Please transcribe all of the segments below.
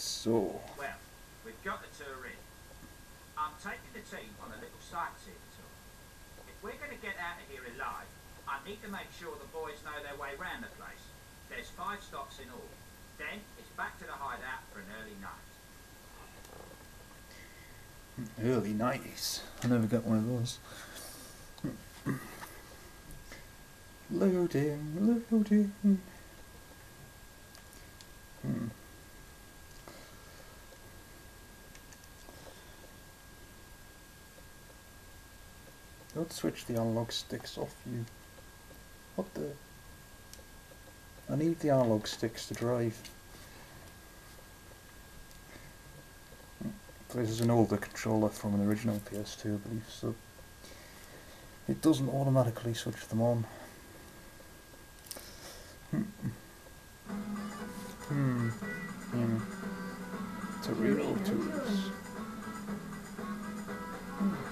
So. Well, we've got the tour in. I'm taking the team on a little sightseeing tour. If we're going to get out of here alive, I need to make sure the boys know their way round the place. There's 5 stops in all. Then it's back to the hideout for an early night. Early 90s. I never got one of those. Loading, loading. Don't switch the analog sticks off, you. What the? I need the analog sticks to drive. This is an older controller from an original PS2, I believe, so it doesn't automatically switch them on. Tutorial tools.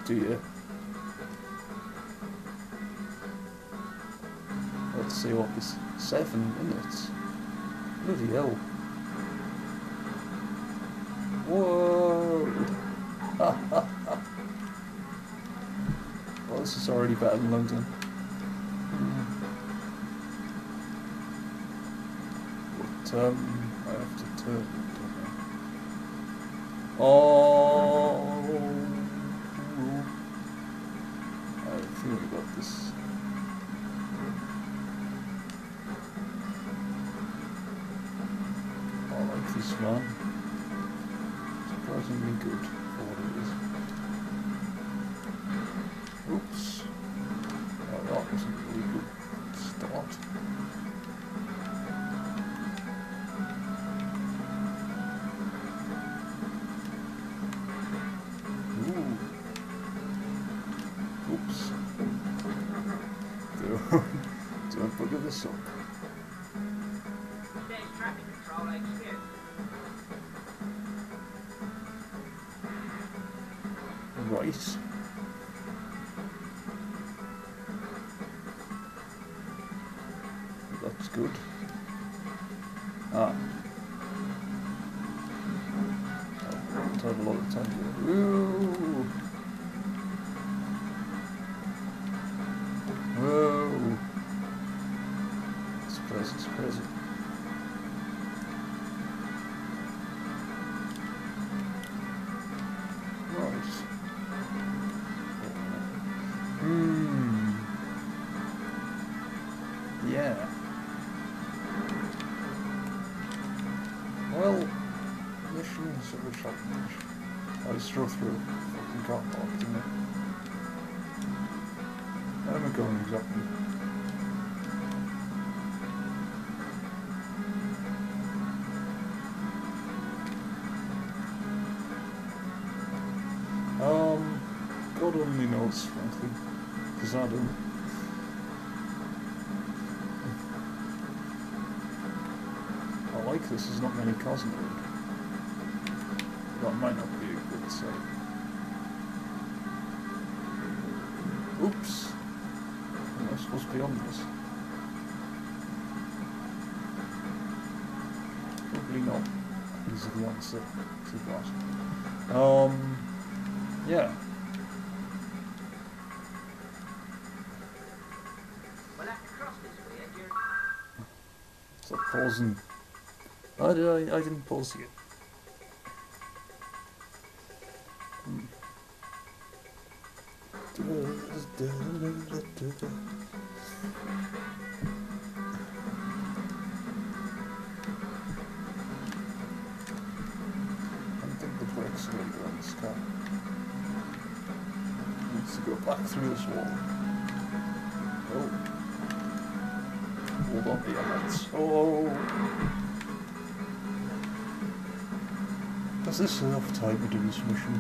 Do you? Let's see what this 7 minutes. Bloody hell. Whoa! Well, this is already better than London. But, I have to turn. Oh! I think we got this. I like this one. Surprisingly good for what it is. Oops. Oh, that wasn't a really good start. Ooh. Oops. Don't bugger this up. There's traffic control HQ. Right. That's good. Ah. I'll have a lot of time to... Ooh. Whoa. It's crazy. Right. Yeah. Well, missions of a challenge. I just drove through a fucking car park, didn't I? Where am I going exactly? God only knows, frankly, because I don't. This is not many cars in the road. That might not be a good save. Oops! I'm not supposed to be on this. Probably not. These are the answer to that. Yeah. Stop pausing. I didn't pause yet. I think the brakes are going to go on this car. Needs to go back through this wall. Oh. Hold on to your hands. Oh. Is this enough time to do this mission?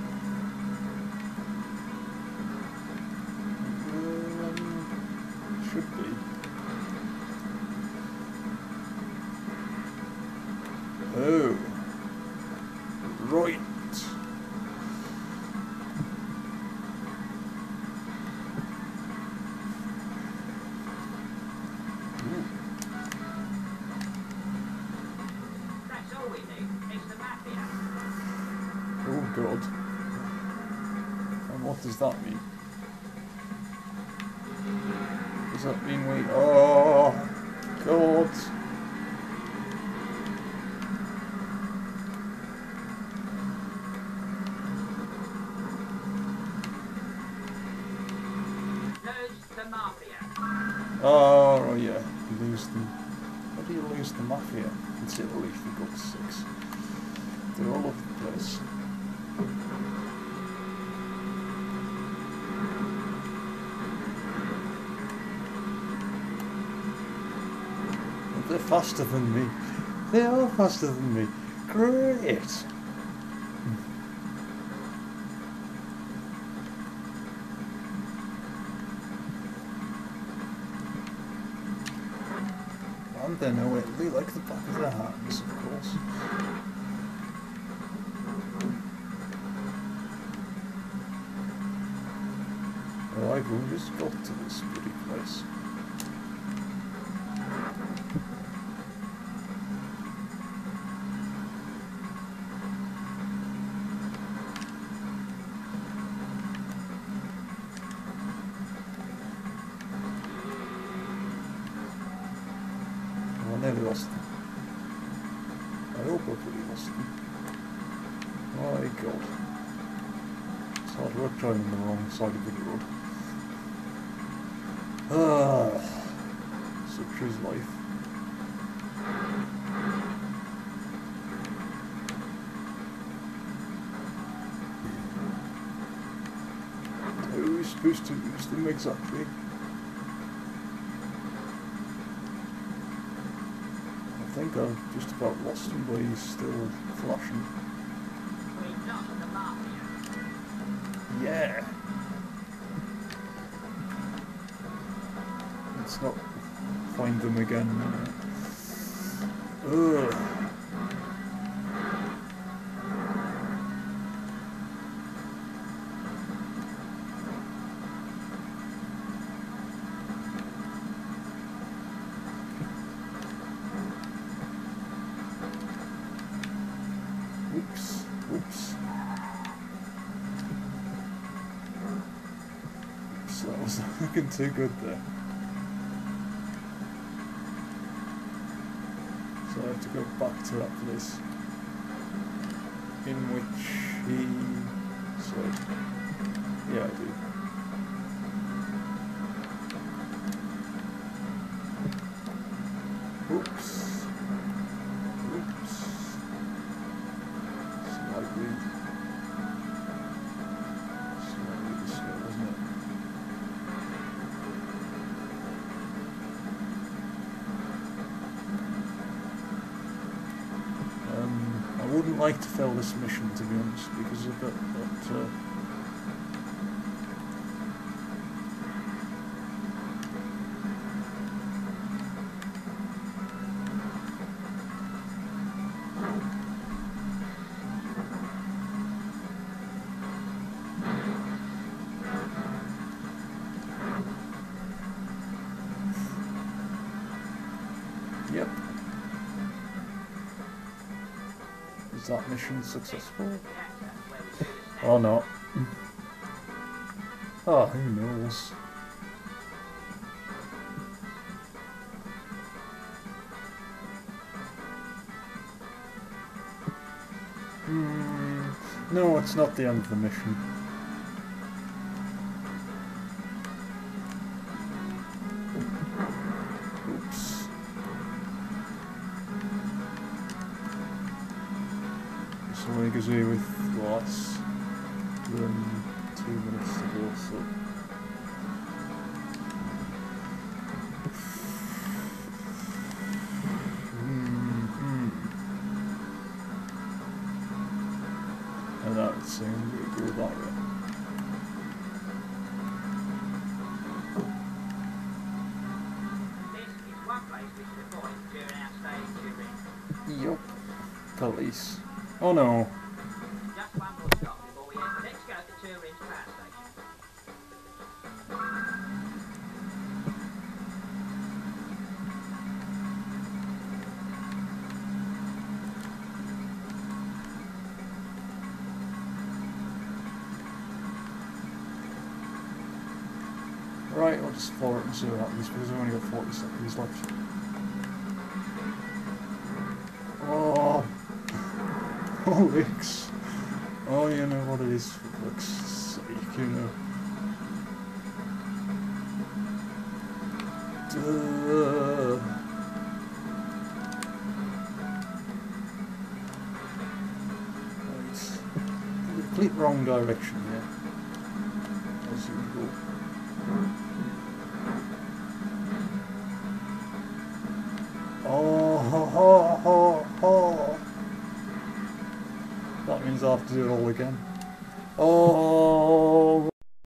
Should be. Oh. Right. That's all we need. Oh god. And what does that mean? Does that mean we... Oh god. Oh yeah, lose them. How do you lose the mafia? It's Italy for God's sakes. They're all over the place. But they're faster than me. They are faster than me. Great! And they're no way like the back of their hands, of course. Well, I've always got to this bloody place. Never lost them. I hope I pretty lost them. My god. It's hard work driving the wrong side of the road. Such is life. How are we supposed to use them exactly? I think I've just about lost him, but he's still flashing. Yeah! Let's not find them again. Ugh! Oops, oops. Oops, that wasn't looking too good there. So I have to go back to that place in which he... So, yeah, I do. I wouldn't like to fail this mission, to be honest, because of that, Yep. Is that mission successful? Or not? Oh, who knows? No, it's not the end of the mission. Only gives me with what? 2 minutes to go, so. And that would seem to go that way. This is one place we should avoid during our stay in Cuba. Yup. Police. Oh no. Just one more stop before we end. Let's go to the tourist power station. right, I'll just follow it and see what happens because we've only got 40 seconds left. Oh, Wix. Oh, you know what it is, for fuck's sake, you know. Right. Complete wrong direction here. As usual. Oh, ho, ho, ho, ho. That means I have to do it all again. Oh.